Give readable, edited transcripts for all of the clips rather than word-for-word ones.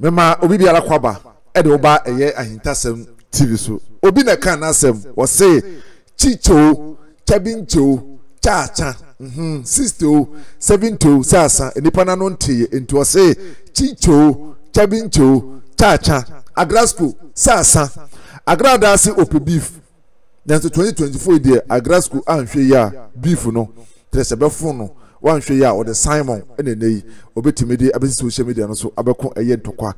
Mema obi biara kwaba e de oba eye Ahintasem TV so obi na kan asem wo say chicho chabincho chacha sisto 72 sasa enipa na no ntie enti wo say chicho chabincho chacha agrasco sasa agrada si opi beef then 2024 there agrasco anhwe ya beef no tresebefo no one show ya or the Simon and a nay obetimi abin social media no so abeko eye ntokwa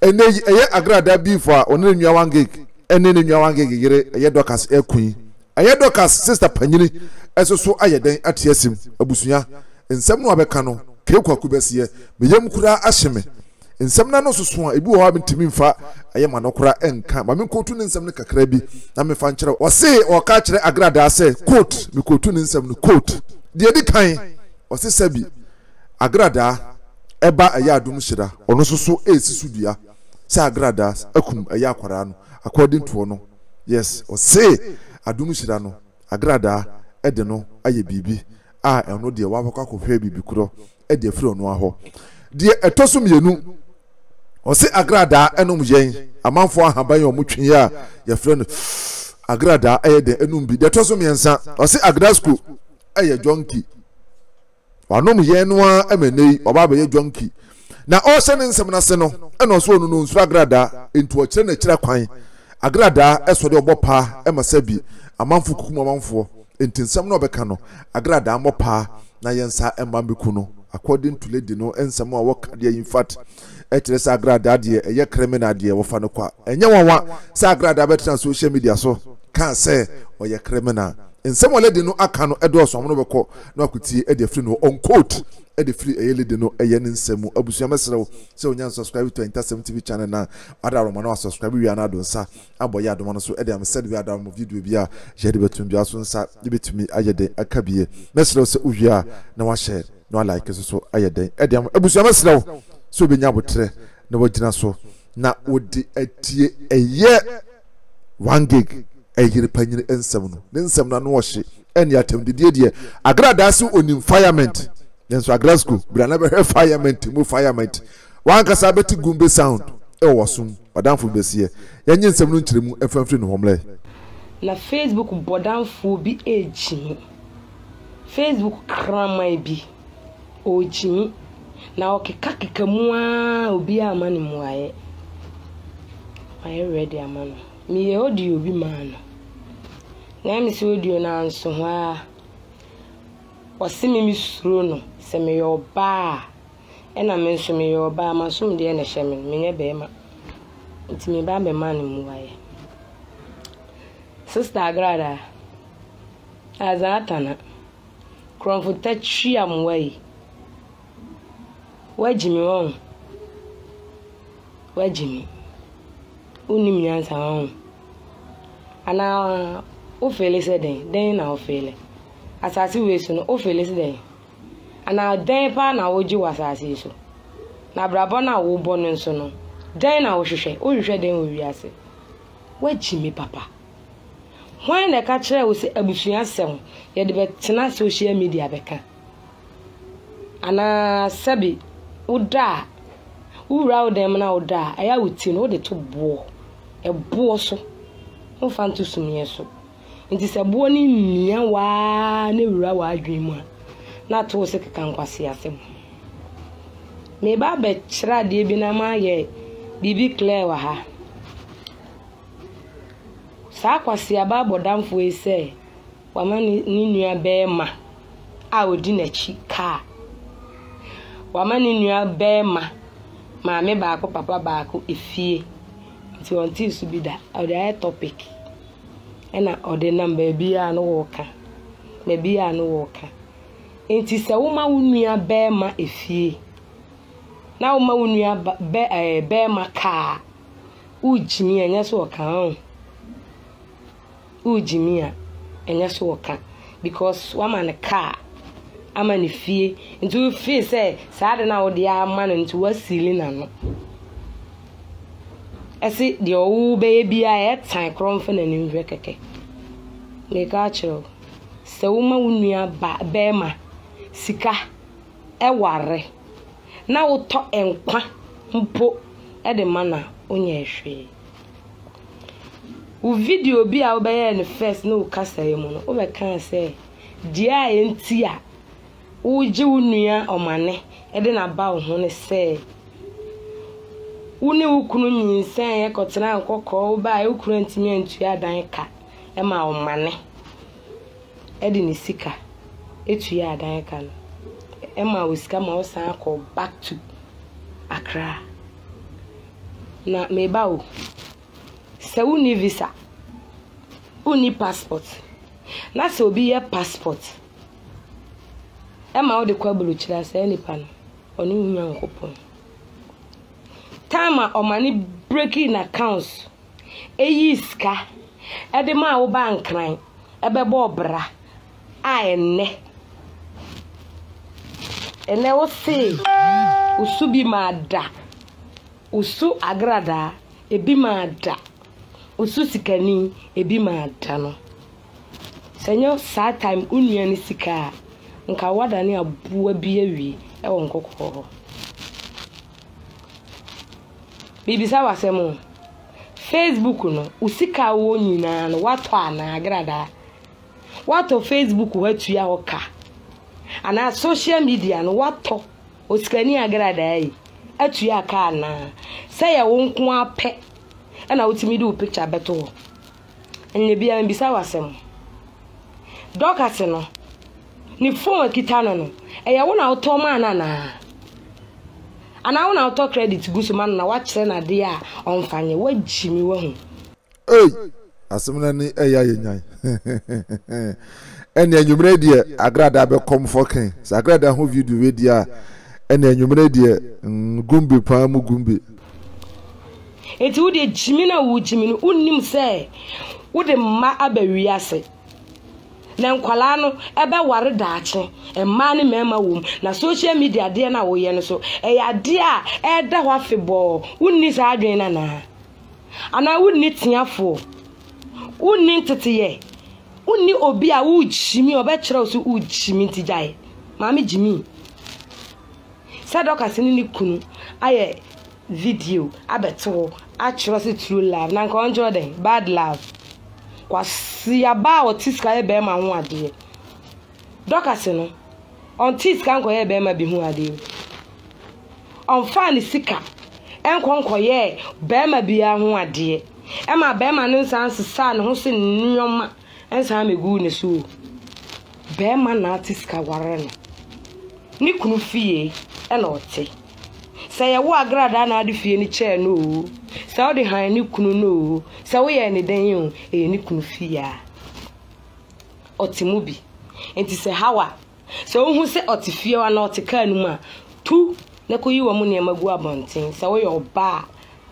ene eye agrada beef a one nwa one gig ene nwa one gig yire eye dokas ekun eye dokas sister panyini eso so aye den atiesim abusuya nsem no abeka no kekwaku besiye meyam kura ahyeme nsem na no soso a ebi wo abetimi mfa eye manokura enka ma menkotu ni nsem ne kakra bi na mefa nkyere o se o ka kyere agrada se quote mekotu ni nsem no quote de di kan Ose sebi agrada eba eya adum shira ono soso esisu dua se agrada akum eya akwara no according to ono yes ose adum shira no agrada ede no aye bibi a eno de wa akwa kohwe bibi kuro ede firi ono aho de etoso mienu ose agrada enum yen amanfo ahaban yo mutwe ya ye firi no agrada aye de enum bi de etoso miensa ose agrasco aye jonki Wanom yenwa emenei obaba ye jonki na o se nsem na se no e no so onu no nsu agrada entu o kire na kire kwan agrada esode obopa e masabi amanfu kukum amanfu entinsem na obeka no agrada amopa na yensa emambeku no according to lady no ensem a work de in fact e kire sa agrada de e ye criminal de wo fa no kwa enye wonwa sa agrada betra social media so kan se o ye criminal nsem o lady no aka no edo so amno beko na akuti e de free no on quote e de free e lady no e ye nsem abusuya mesrewo se onya subscribe to Ahintasem TV channel na adaro mo na subscribe wi na do nsa aboya do mo so e de am said wi adaro mo video bi a je de betum bi aso nsa de betumi aye den aka bi mesrewo se owi a na wa share na like so so aye den e de am abusuya mesrewo so be nya botre na wajina so na odi atie eye 1 gig Ejiri panyiri ensem no ensem na no wohye en ya tem de die agrada se onim firement nso agrasco bra na be firement mu firement wan kasa beti gumbe sound e wosum badanfo besie yenye ensem no nkyiremu efamfiri no homle na facebook bodanfo bi ejimi facebook kramai bi ojimi na okikakika mu a obi amane mu aye I ready amane mi audio bi man na mi se odio na nso ho a osimi mi suro no se me yo ba e na me nso me yo ba ma so me de na hye me me be ma ntimi ba me man mu wae sister agrada azatana kronfo tachi am wae wajimi won wajimi unim nyansa won ana ofele se den na ofele asasi we so no ofele se den ana den pa na woji wasasi so na brabo na wo bo no so no den na wo hwehwe o hwehwe den wo wiase wajimi papa hwan na ka kire wo se abusua sem ye de betena social media beka ana sabi uda ura odem na uda aya wuti no de to bo ebuo so o fa ntusum yeso nti se buo ni nia wa na wura wa adwen mu na to se keka nkwase asem me ba be kira de bi na ma ye bibi clear wa ha sa kwase aba bodamfo ese wa ma ni nua be ma a odi na chi ka wa ma ni nua be ma mame baako papa baako efie ti on ti subida oda topic ena ode number bia no woka na bia no woka enti se wo ma wonua be ma efie na wo ma wonua be ma ka ujimi enya so woka ho ujimi a enya so woka because wo ma ne ka ama ne fie nti wo fie se saade na wo de ama no nti wo sili na no ese de o be bia e tan kromfe na ni hwe keke ne ka chiro se wo ma wunua ba be ma sika e ware na wo to enkwa mpo the manner on your tree. Video be out by any first no castle, over can say, dear and tia, would you near or money, and then about honey say. Uni ukunu say a cotton and cocoa by Ukraine to me and to your danka, and my own money. Edin is sicker, it's your danka. Emma will scam our son called back to Accra. Na me bow. Se uni visa, uni passport. Na se obi ye passport. Emma odi kwa buluchila se elipan. Oni unyango pon. Tama omani breaking accounts. Eyiska. Edema oba nkran. Ebebo bra. Aene. And I will say, Usu be mada, Usu agrada, a be mada, Usu sicani, a be madano. Senor, sad time union is sicker, and Kawadani a boo beery, a won't go call. Bibisawa Semo Facebook, no, Usika won you and what one agrada. What of Facebook where to your car? And our social media and what talk was scanning a grade at your car now. Say I won't come up and I will do picture better. And you be and beside some dog at no. Ni phone kitano, and I want our tall man and I want our talk credit to Guzman and watch Senna dear on Fanny. What Jimmy won? Hey, as a and the enumerator, I grad abel come for king. So I grad who you do with ya and the enumerator, Gumbi Pamu Gumbi. It would a Jimina would Jimmy, wouldn't him say, would a ma aberiase. Nan Qualano, Abba Waradache, a man in Mamma womb, na social media, dear now, so a dear, Edda Waffebo, wouldn't his Adriana. And I wouldn't need ya for. Wouldn't it ye? Uni obi a ujimi obetro so ujimi tijae mami jimi sadoka sini kunu aye video abeto achro se true love na nko onjo den bad love kwasi aba otiska ebe ma ho ade doka sino on tiska nko ebe ma bi hu ade on fan sika enko nko ye be ma bi a ho ade e ma be ma no sanse sa ne ho se nyoma and some a goodness, so bear man artist Kawaran. Nikunu fee, and naughty. Say a war grad and I defy any chair, no. Saudi high Nikunu, no. Sawi any day, a Nikunu fee. Otimubi, and to say how. So who said Otifio and Oticanuma? Two, Nako you ammonia magua bunting, Sawi or bar,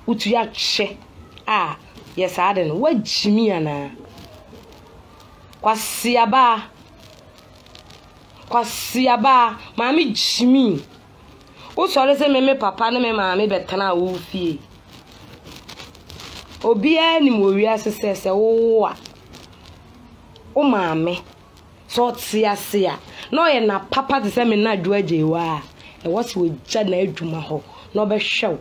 Utuya che. Ah, yes, I don't. What Jimmy and Kwasiaba, Mammy Jimmy. Oh, sorry, me papa, no, mammy, but can I woo fee? Oh, be any more, says, oh, mammy. So, see, no, and now papa, the same, not dread you are. And what's with Janet Jumaho, no be show.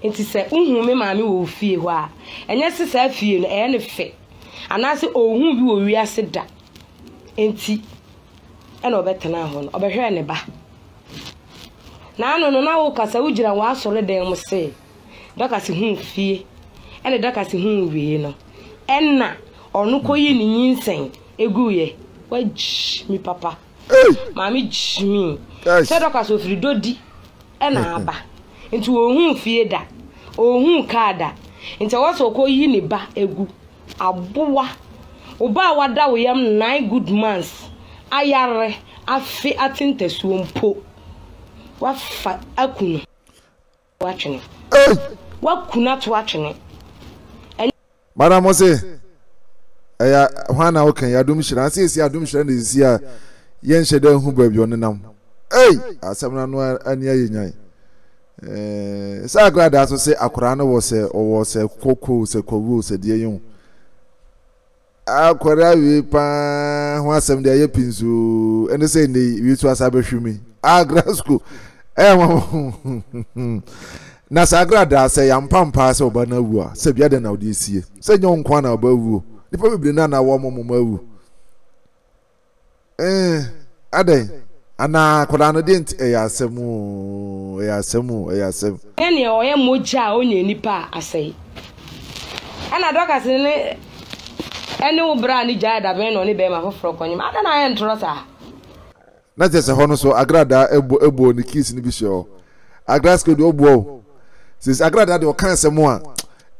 It is a me, mammy, will feel why. And yes, it's a feel any fit. And I say, oh, whom you will said that. And tea and over Tanahan, over her and a bath. Now, no, Casaujina was already there, must say. Doc as whom fear, and a duck as whom we know. And now, or no coin in insane, a gooey. Why, me, papa, mammy, me, said Doc as of Ridodi and Abba. Into whom fear that, or whom carda, into also coin a bath a goo. Aboa oba wada we am 9 good months ayare afi atintesuo mpo wafa akunu watwene wakuna to watwene madam ose eya hwana okan yadum hira se se yadum hira ne se ya yenhye dan hu babio nenam asamna no ani ayenyan sa grada so se akora no wo se koko se kowu se de yen akwara wi pa ho asem de ayepinzu ene se ni wi tu asabehwimi agra school na sagrada se yampampa se oba na wu a se bia de na odi sie se nyon kwa na oba wu nipa bebre na na wo momoma wu aden ana koda no de e ya semu ene oye moja onye nipa asai ana doka se ne ene ubra ni jaida be no ni be ma foforo konyima ada na en trosa na je se hono so agrada ebo ni kiss ni bisho agrasko de obuo since agrada de o kan semu a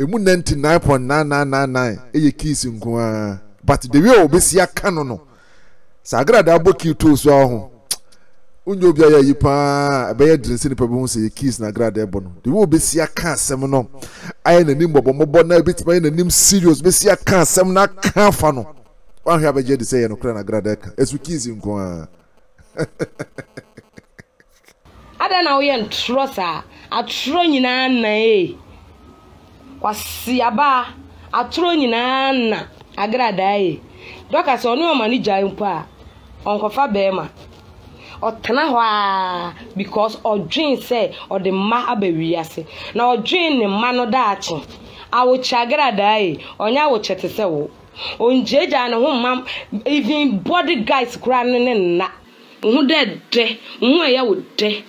emu 99.9999 eye kiss nkoa but the way obesia kanu no sagrada boki to so ho unjo bia ye pa be ye drinse ni pebe ho se kiss na agrada ebo no the way obesia kan semu no aye na nim bobo mobo na bit pa na nim serious besia kan semu na kan fa no wan hwa be je de se ye no kra na agrada ka esu kiss nkoa Adana we and trosa, a tronina na kwasiaba, a tronina na agradae. Doka so no manija impa, Uncle Fabema. Or Tanahua, because or dream say, or the mahaberiase. Now dream the manodachi. I will chagradae, or now will cheteseo. On Jeja and home, ma'am, even body guys crying and na. Who dead, where would de?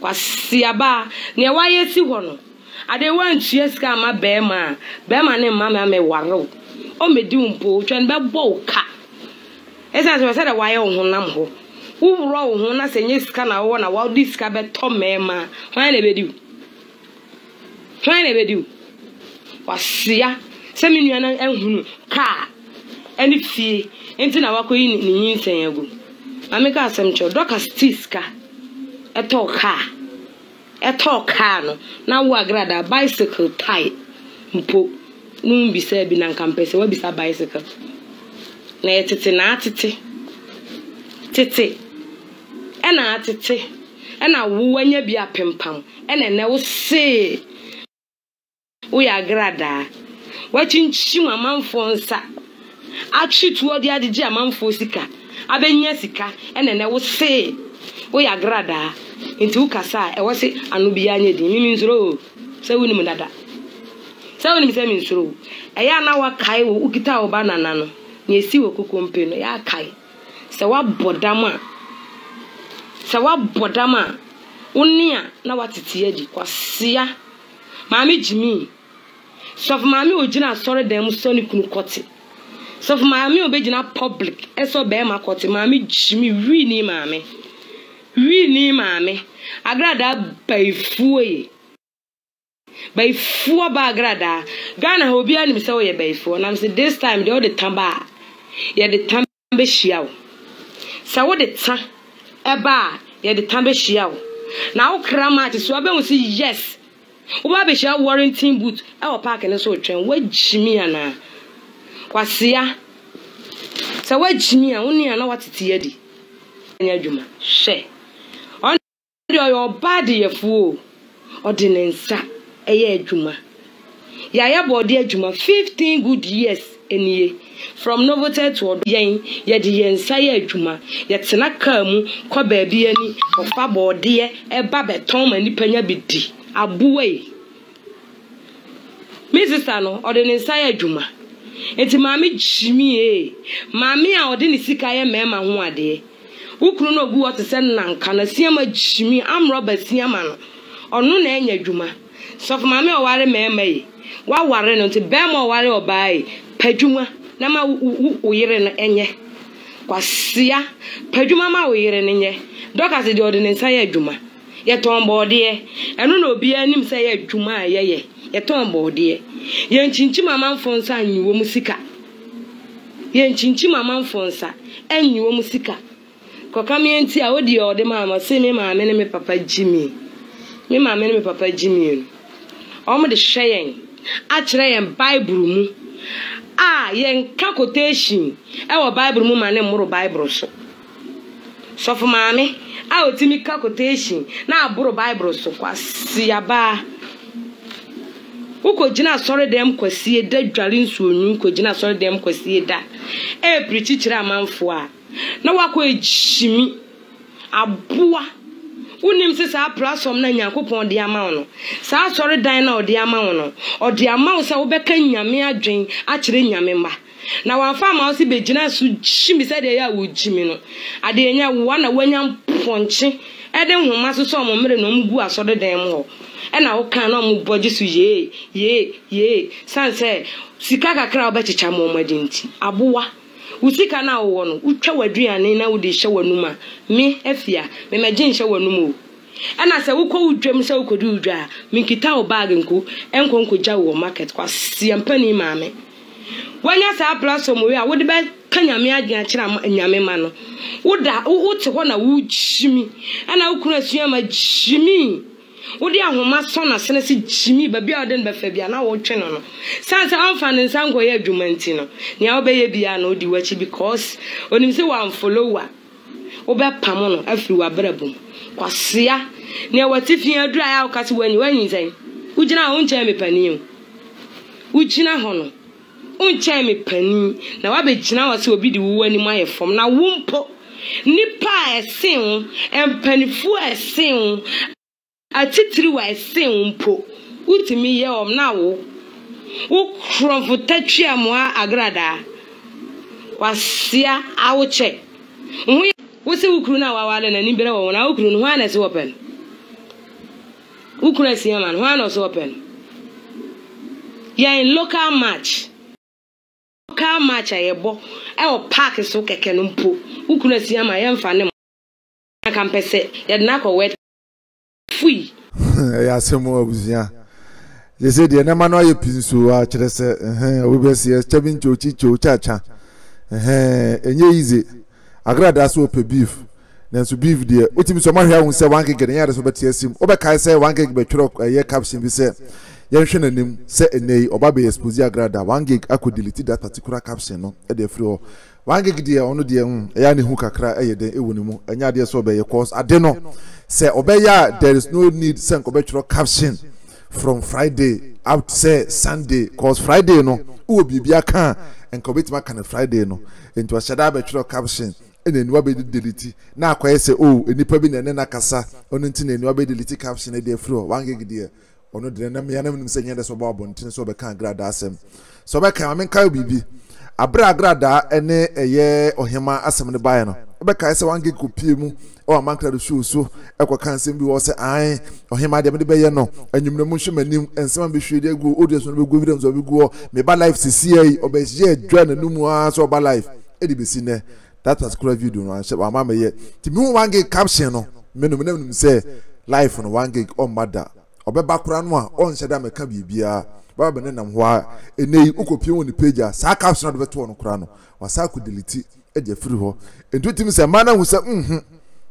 Was Siaba near why yes, you want? I don't want she's come, my bear man. Bearman and Mamma may warrow. Oh, me doom poach and baboka. As I said, a while on Namho. Who row when I say yes, can I want a wild discover Tom Mamma? Why never do? Was Sia, Seminian and Hunu, car, and if she entered our queen in the Amika Semcho, Doctor Stiska, a tall car, now we grada bicycle tie. Mpo, no be said be non campus, what is a bicycle? Nay, titty, and a titty, and I woo when you be a pimpam, and then I will say, we are grada. Watching Shima Mamphonsa, I shoot toward the other jam Mamphosica. Abenyesika ene ne wo se wo ya grada nti wo kasa e wo se anubia anye di mimi nsoro se woni mu dada se woni mi se mi nsoro e ya na wa kai wo ukita wo banana no na esi wo kokompe no ya kai se wa bodama unia na watete agi kwasia maami jimi sof maami ogina sori dem so ni kunu kote. So for my me obejina public, eso be ma court, mammy Jimmy, we ni mammy. Agrada by four bagrada. Ghana will be an himself by four, and I'm saying this time the other tamba, yet the tambe shiao. So what the ta eba, yet the tambe shiao. Now cramati, so I will say yes. Ubabe shall warranting boots, our park and a so train, where Jimmy and kwasia se wajimi a woni ana watete adi anya dwuma hwe on your body yefu ordinance eye adwuma ya ya body adwuma 15 good years eniye from Novotel to Odoyen ye de yensa ye adwuma ye tena ka mu ko ba bi ani ofa body e ba beton mani panya bidi abuwe Mrs. Ano ordinance adwuma Eti maami Jimmy maami a odi ni sika ye mema ho ade ukuru no gu wote se nanka na siama Jimmy am Robert siama no ono na enya dwuma so maami o ware mema yi wa ware no te bema o ware obai padwuma na ma uyire no enye kwasia padwuma ma uyire ne nye doka se de odi ni sai adwuma ye tombo ode eno na obi anim sai adwuma ayeye ye tombo ode Yen chinchi mama mfonsa anyiwo musika. Koka mi enti a odi ode mama se mi mama ne me papa Jimmy. Omo de hweyen. A kire yen Bible mu. Ah yen ka quotation. E wo Bible mu ma ne muru Bible so. So for mama, a otimi ka quotation na aburu Bible so kwasi aba. Uko jina sorry dem kwasi da dwalin suonyu ko jina sorry dem kwasi da e preach kira manfo a na wako ejimi aboa Unim says our platform na Nyankopon de ama no. Sa asore dan na odi ama no. Odi ama wo se wo beka nyame adwen akire nyame ma. Na wanfa ma wo se bejina so chimi se de ya wo jimi no. Ade enya wo na wanyam ponche. Ede nhoma so so mo mere no mgu asore dan mo. Ena wo kan na mo boje su ye. San se sika kakra obachicha mo madinti. Abowa Usika na wono, utwa waduane na wode hye wanuma. Me afia, me magye nhye wanuma o. Ana se wukɔ udwam se wukɔdu udwa, me nkita wo bag nko, enko nkɔgya wo market kwase ampani maame. Wanya sa platform we a wode ba kanyame agya kyerɛ nyame ma no. Woda wote hɔ na wo jimi. Ana wukura sua ma jimi. Wodi ahoma so na sene se jimi ba bia ɔden ba fa bia na wo twe no no sansa amfa ne nsanko ye adwuma nti no ne a obeye bia na odi wachi because onim se wan follower obepam no afiri wa brabum kwasea ne watifin adura ya okase wanyi nsan ugina ho nche me panin ugina ho no unche me panin na wabegina wase obi di wo ani maye fom na wompo nipa esen empanifu esen Atitiri wa ese umpo. Utimi ye omna wo. Ukronfu tetri amwa agrada. Wasia awoche. Mwe. Wose ukru na wawale na nibere wawana. Ukru nuhane si wapen. Ukru esi yaman. Nuhane si wapen. Ya in local match. Local match ayebo. Ewo park so keke numpo. Ukru esi yaman. Ya mfane mwa. Kampese. Ya dinako wet. Oui. Ya semo abuzian. Je sais de na mano aye pinsu wa kire se obebesi e chebin chochicho chacha. Enye izi. Agrada so pe beef. Na so beef de otimi so mahwe ahun se wan kegere ya so betia sim. Obekai se wan keg be twro ye caption bi se. Ye hwe nanim se enei obabe expose agrada wan gig akod delete that particular caption no e de free o. Wan gig de ono de ya ne hu kakra e ye den ewo nemu. Enya de so be ye cause ade no. Say obeya, there is no need send obetro caption from Friday out say Sunday cause Friday no will be can and commit my kind of Friday no into a shadow betro caption and then what be delete now quite say oh any problem and then I cassa on internet no be delete caption a day flow 1 gig dear or no deny me and say yes about bontin so be can grad asem so be can me can be abra grada ene eye ohema asem ne bae no be can say 1 gig copy mu o amankra do show so ekwa kansem bi wo se an ohema de me be ye no anyumre mu hwemanim ensema be hwede agu odes no be go video so be go me ba life sisi e obeje dwa na numu aso ba life e di be si ne that particular video no answer ama me ye ti mi 1 gig caption no me no me say life no 1 gig o mada obeba kura no a on hye da me ka bibia baba ne nam ho a eneyi ukopie woni page a sa caption do be to no kura no wa sa ku delete e je free ho entu ti mi say mana hu say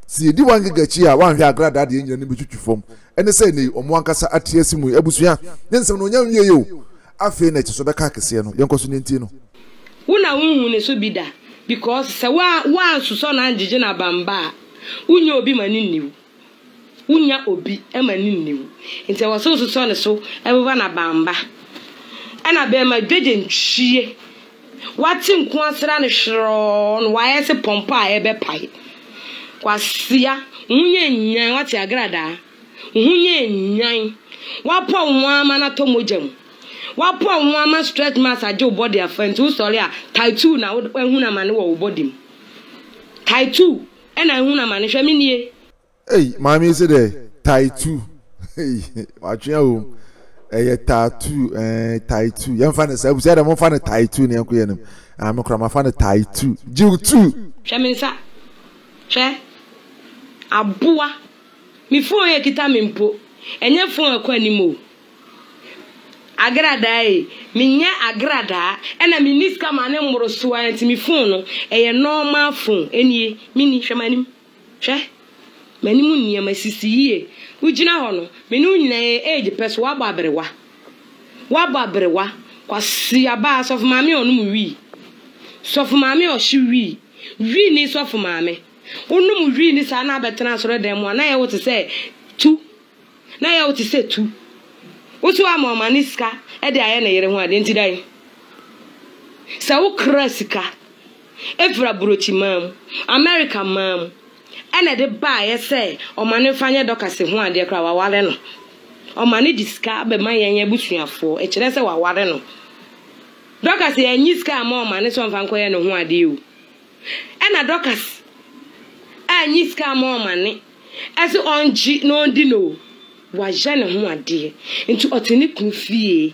si di wange gachi a wanhwe agrada de nyina ne betwitwi fom ene se ne omo ankasa atiasi mu abusua ne nsem no nya nwie yo afi na chiso beka kese no yenkoso ne nti no wona wonhu ne so bida because se wa suso na njije na bamba unya obi maniniwu unya obi emaniniwu nti wa so suso ne so ebuba na bamba ana be ma dweje ntwie wati nko asra ne hro no wa ese pompa ebe pai kwasia unye nyan wati agrada unye nyan wapo nwa na tomojam wapo nwa ma stretch mass aje body afent u sorry a tattoo na ehu na mane wo body m tattoo e na ehu na mane hwemi nie ei mami se de tattoo ei watwe o eye tattoo tattoo yan fa na se bu se da mo fa na tattoo ne enko yenem amekra ma fa na tattoo jiu tu hwemi sa hwe aboa mi phone ye kita mempo enye phone akwa ni mo agrada e minya agrada ena miniska mane muro so anti mi phone no eye normal phone enie mini hwemanim hwe manimu nnia masisi ye ugina ho no menu nyina age peso wa ba berewa kwasi aba sof mame onum wi sof mame o shi wi ni sof mame unum wi ni sa na betena soro dem na ye wote say tu na ye wote say tu wotu ama maniska e de aye na yere ho ade nti dai sa wo krasika evra brochi mam america mam Ene de ba ye se o mane fanye dokase ho ade kra wa ware no. O mane diska be man yenye busuafo e kire se wa ware no. Dokase enyi ska ma o mane so mfa nkoye no ho ade yo. Ena dokase enyi ska ma o mane ese onji no ndi no wa jene ho ade nti oteni kun fie.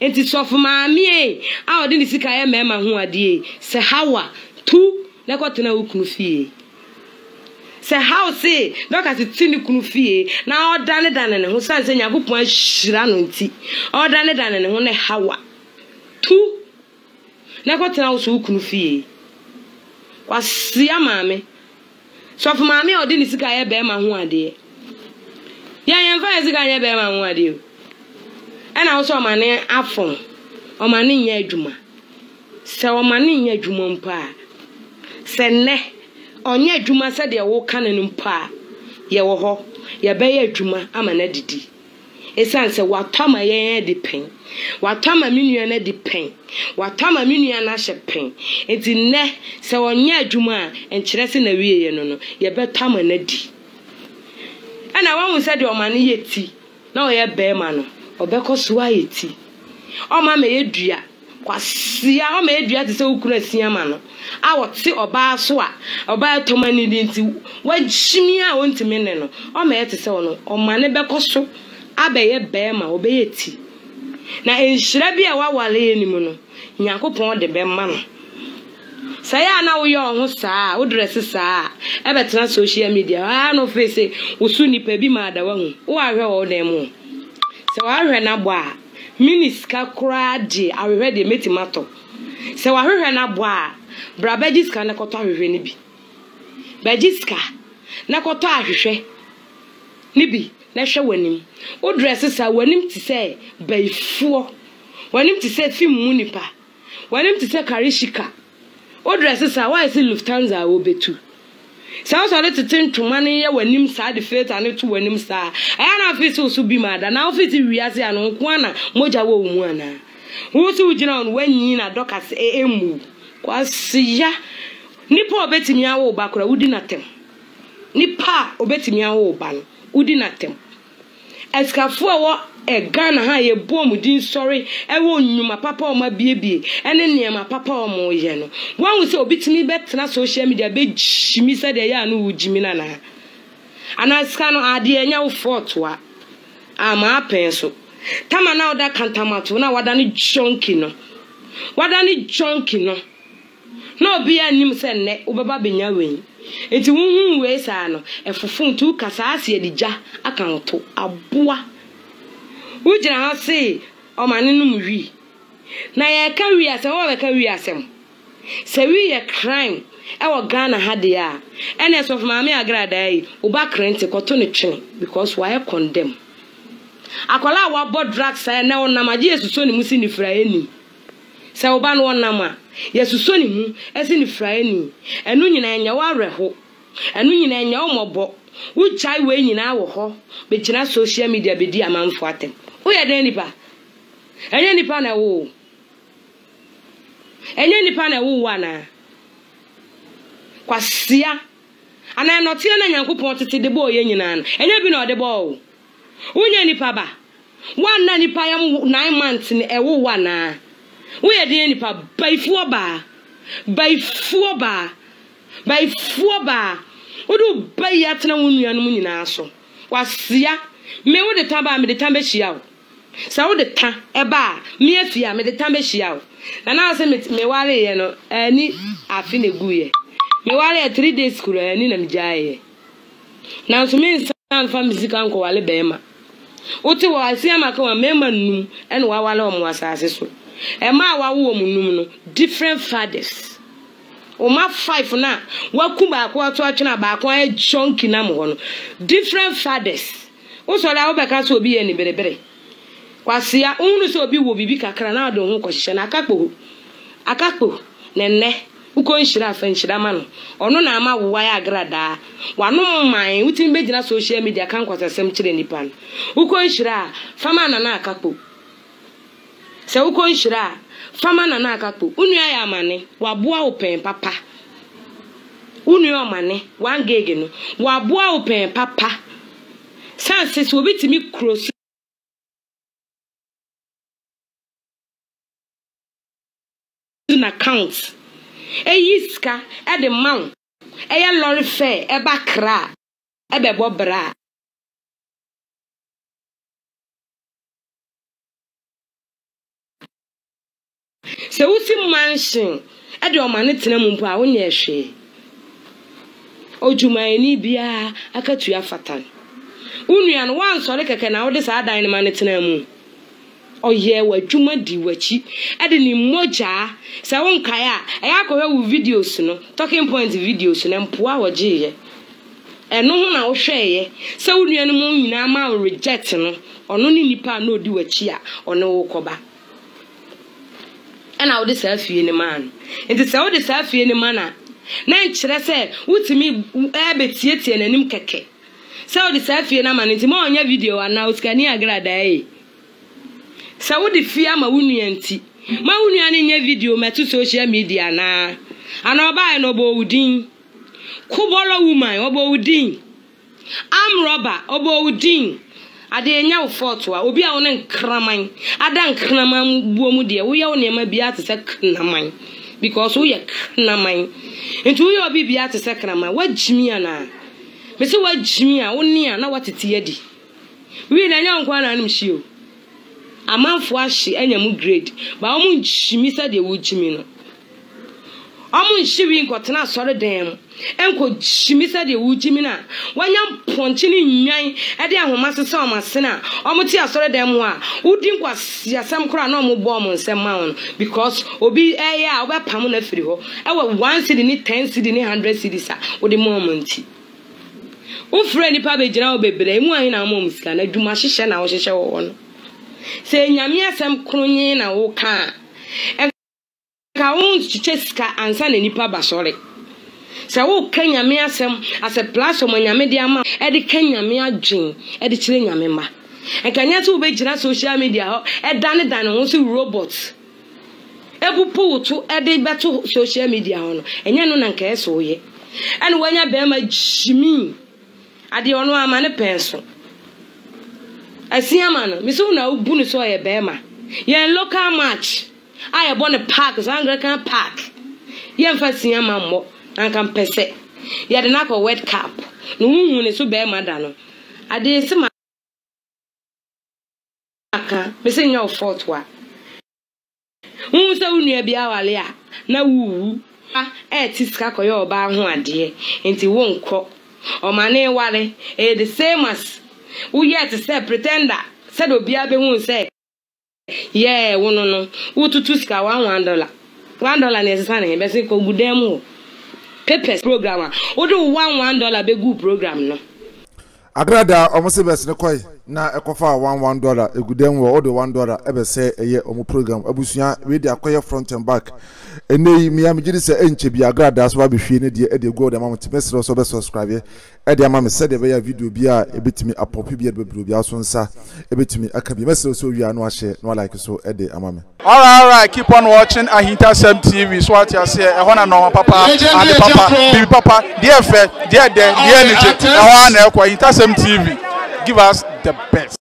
Enti sofu maami e a odi ni sika ye mema ho ade se hawa tu na kotena ukun fie. Se house doka se tini kunu fie na odane dane ne ho sanse nyagopon ahira no nti odane dane ne ho ne hawa tu na kotena usu kunu fie kwasia maame sofu maame odi ni sika ye be ma ho ade yan fa ye sika ye be ma ho ade ena uso mane afon o mane nya adwuma se o mane nya adwuma mpa se ne onye adwuma se de wo kana numpa ye wo ho ye be ye adwuma ama na didi esan se watama ye de pen watama minua na de pen watama minua na hye pen enti ne se onye adwuma enkyere se na wie ye no no ye betama na di ana won se de o mane ye ti na o ye be ma no obekoso aye ti o ma me ye dua kwasia o ma edua te se ukura siama no awote oba so a oba tomani nti wajimi a ontime ne no o ma ete se ono o ma ne bekoso abeye bema obeye ti na enhyira bi a wawale enimu no nyakopon de bema no saya na wo yo ho saa wo dresse saa ebetena social media a no face wo su nipa bi ma da wa hu wo ahwe wo na mu se wo ahwe na bo a miniska kura de ahwe de metimato se wo ahwe na bo a brabegiska na koto ahwe ni bi begiska na koto ahwe ni bi na hwe wanim wo dress sa wanim ti se baifuo wanim ti se fim mu nipa wanim ti se karishika wo dress sa wa se Lufthansa wo betu sa so le titin tuma ne ye wanim sa de fate ane to wanim sa aya na fit so bi mada na fit wiase ane nko ana moja wo mu ana wo so ugina on wanyi na dokas emu kwasiya nipa obetimi awo ba kura wudi natem nipa obetimi awo ba no wudi natem eskafo wo egana ha ye bom din sori ewo nyuma papa oma biebie ene niam papa oma ye no won se obetimi betena social media be jimi se de ya no wujimi na na anaska no ade enya wo fotoa ama penso tama na oda kantamato na wada ni jonki no wada ni jonki no no obi anim se ne obaba benya wen enti wunhun we saa no efofuntu kasa ase adija akanto aboa wujina ha se o mane no muwi na ye ka wi asem o be ka wi asem se wi ye crime e wo Ghana ha de a ene so for maami agrada yi oba krente koto ne twene because why condemn akola wa bod drugs e na wona ma Jesus so ne musi ni fraeni se oba no wona ma Yesuso ni mu ese ni fraeni enu nyina enya wa reho enu nyina enya omobo uchai we nyina wo ho be gina social media be di amanfo atem wo ye den nipa enye nipa na wo wana kwasia ana enoti na nyankopon tete de bo ye nyina na enye bi na ode bo wo nya nipa ba wana nipa yam 9 months ni ewo wana we are doing nipa by four bar. We do buy at na wonu anu nyina so. Wasia me we de taba me de tamba hia o. Sa we de ta e ba me afia me de tamba hia o. Na na se me ware ye no ani afi na guye. Me ware 3 days kuro ani na me jaaye. Na so me san fa musical ko wale be ma. Uti wa asia maka wa me ma num ene wa wale o mo asase so. Emma wawo munum no different fathers o ma 5 na wakuma akwato atwena ba akwa e jonki na mo no different fathers o so la obeka so obi ye ni berebere kwasia unu so obi wo bibi kakra na do ho kwhye na akakpo nenne uko nhira afa nhira ma no ono na ama wo ya agrada wano man utin be gina social media kan kwasasem kire nipa no uko nhira fama na akakpo se uko nshira fama na akakpo unu ya amane waboa open papa Unyo mane, wangegeno. Wabua open papa. Sanses wobiti mi cross. Accounts. Yiska, at the mount. A lorry fair, a backra, a bebobra. So, what's your mansion? I don't manage to know how near she. Oh, you may need be a cat you are fatal. Union once or like a can out this other dynamite in a moon. Oh, yeah, what you might do, what cheap. I didn't moja. So, I won't cry. I go with videos, no talking points videos, and poor G. And no one I'll share. So, Union moon, I'm out rejecting or no nipa no do a cheer or no coba. And I would self in a man. It is all the self in a manner. Nan Chrese, would to me abet yet and him keke. So the self in a man is more on your video and now scania grade. So would the fear my union tea. My union in your video met to social media na. And I'll buy no boudin. Kubolo woman, oboudin. I'm robber, oboudin. I didn't know for to be our own cramming. I don't cramming, woman, dear. We all never be at a second because we are cramming. And we all be at a second. What Jimmy and I? Mr. What Jimmy, I only know what it's yet. We are young one, I'm sure. A man for she and a mood grade, but I won't Jimmy said they would Jimmy. I won't she being got an answer them. Uncle Jimmy said, you would Jimina. When young Ponchini, I didn't have master saw my sinner. Omotia saw them one. Who didn't was some crown no more bomb on some mound because Obi Aya over Pamela Frigo. I was 1 city, 10 city, 100 cities with the moment. Oh, friendly Pabby General Baby, one in our mom's can I do my shisha now? She shall on. Say, Yamia, some crony na a car. And Kaun's Chicheska and Sandy Papa sorry. So Kenya me asem as a platform on your media ma Eddie Kenya me a dream Eddie Chilling member. And Kenya to be general social media Ed Danny Dan also robots. Ebu pull to Eddie battle social media on and you know care so ye. And when you bear my Jimmy I the honor man a pencil. I see a man, Miss Una Bunuso a Bema. You're local match. I have won a park as Anglican Park. You're first see a mamma. And can per se. You had an apple wet cap. No moon is so bare, madam. I did some. I can't be saying your fault. What? Who's so near be our lair? No, woo. I ate his cackle your bar one dear, and he won't crop. Or my name, Wally, eh, the same as. We yet to say pretender, said Obiabe won't say. Yeah, one no. Who to Tuska $1. $1 is honey, but it could damn more. Papers program. Odo $1 be good program no. Agrada omusi bes ne koi na ekofa $1 egudem wo odo $1 ebese eye omu program abusua we dey akoye front and back. Eneyi mi am gidi se enche bi agrada so ba behwe ne die e dey go dem am timesro so be subscribe e dey am me se dey be ya video bi a ebetimi apopi bi e bebro bi aso nsa ebetimi aka bi mesro so wi anu ahye no like so e dey amame. All right, keep on watching Ahintasem TV. So what you say e ho na no papa and the papa bi papa dey fe dey dey dey nti e ho na ekwa Ahintasem TV. Give us the best.